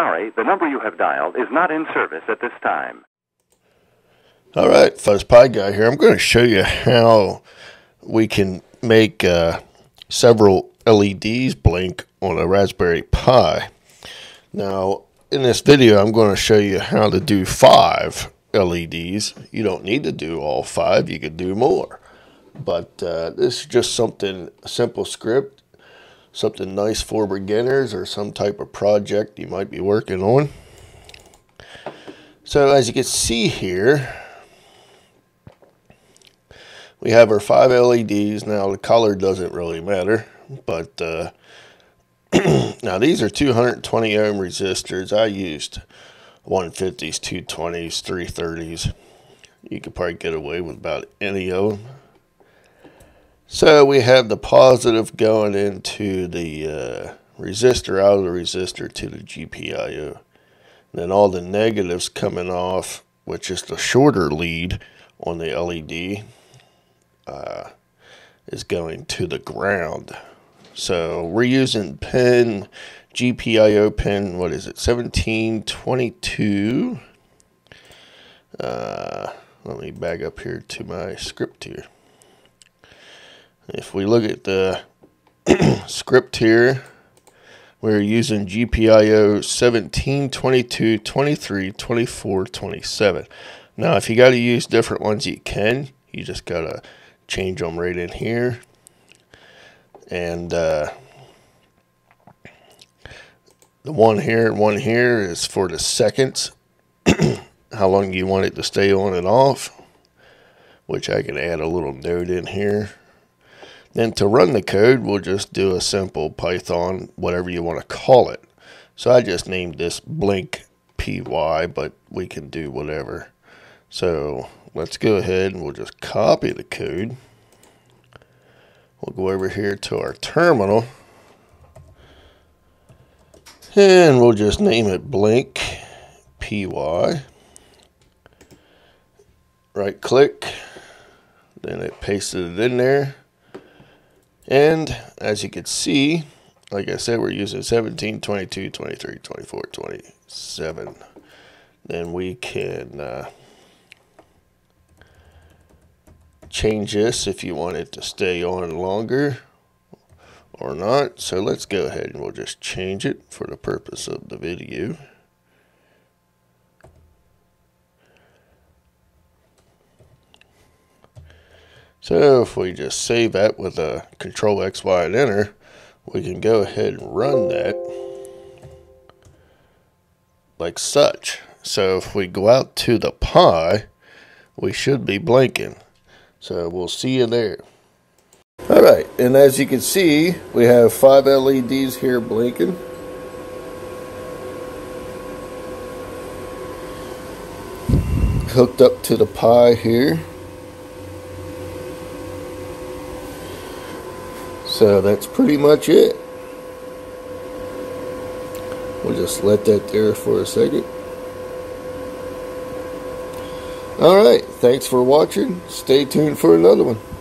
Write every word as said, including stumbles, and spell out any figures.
sorry, the number you have dialed is not in service at this time. All right, Fuzz Pi Guy here. I'm going to show you how we can make uh, several L E Ds blink on a Raspberry Pi. Now, in this video, I'm going to show you how to do five L E Ds. You don't need to do all five. You could do more. But uh, this is just something, a simple script, something nice for beginners or some type of project you might be working on. So as you can see here, we have our five L E Ds. Now the color doesn't really matter, but uh, now these are two hundred twenty ohm resistors. I used one fifties, two twenties, three thirties. You could probably get away with about any of them. So we have the positive going into the uh, resistor, out of the resistor to the G P I O. And then all the negatives coming off, which is the shorter lead on the L E D. Uh, is going to the ground. So we're using pin, G P I O pin, what is it, seventeen twenty-two. Uh, let me back up here to my script here. If we look at the script here, we're using G P I O seventeen twenty-two, twenty-three, twenty-four, twenty-seven. Now if you got to use different ones, you can. You just got to change them right in here, and uh, the one here and one here is for the seconds, how long you want it to stay on and off, which I can add a little note in here. Then to run the code, we'll just do a simple Python, whatever you want to call it. So I just named this blink P Y, but we can do whatever. So let's go ahead and we'll just copy the code. We'll go over here to our terminal and we'll just name it blink P Y. Right click, then it pasted it in there. And as you can see, like I said, we're using seventeen, twenty-two, twenty-three, twenty-four, twenty-seven. Then we can uh, change this if you want it to stay on longer or not. So let's go ahead and we'll just change it for the purpose of the video. So if we just save that with a control X, Y, and enter, we can go ahead and run that like such. So if we go out to the Pi, we should be blinking. So we'll see you there. All right, and as you can see, we have five L E Ds here blinking. Hooked up to the Pi here. So that's pretty much it. We'll just let that there for a second. All right, thanks for watching. Stay tuned for another one.